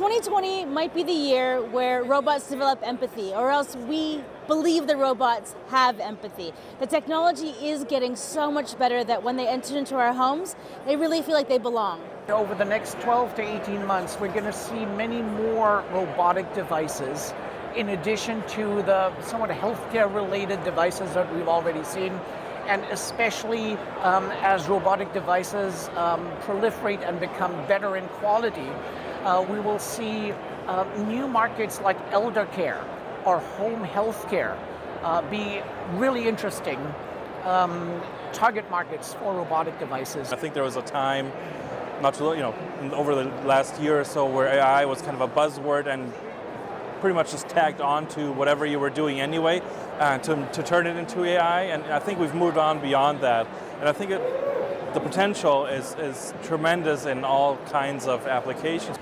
2020 might be the year where robots develop empathy, or else we believe the robots have empathy. The technology is getting so much better that when they enter into our homes, they really feel like they belong. Over the next 12 to 18 months, we're going to see many more robotic devices in addition to the somewhat healthcare-related devices that we've already seen, and especially as robotic devices proliferate and become better in quality, we will see new markets like elder care or home health care be really interesting target markets for robotic devices. I think there was a time, not too long, over the last year or so, where AI was kind of a buzzword and pretty much just tagged on to whatever you were doing anyway to turn it into AI. And I think we've moved on beyond that. And I think the potential is tremendous in all kinds of applications.